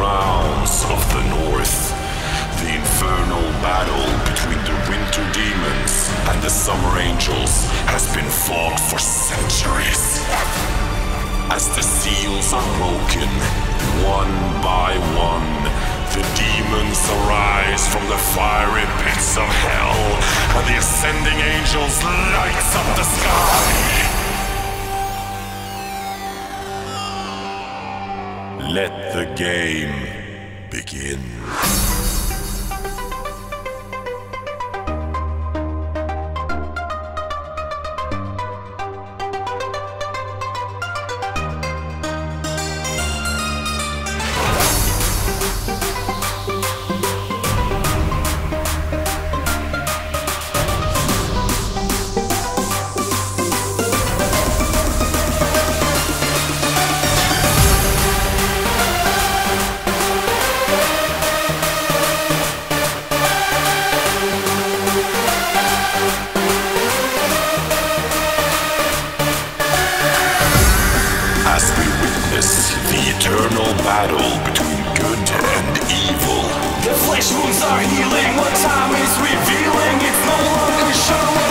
realms of the north, the infernal battle between the winter demons and the summer angels has been fought for centuries. As the seals are broken, one by one, the demons arise from the fiery pits of hell, and the ascending angels lights up the sky. Let the game begin. Eternal battle between good and evil. The flesh wounds are healing, what time is revealing, it's no longer showing.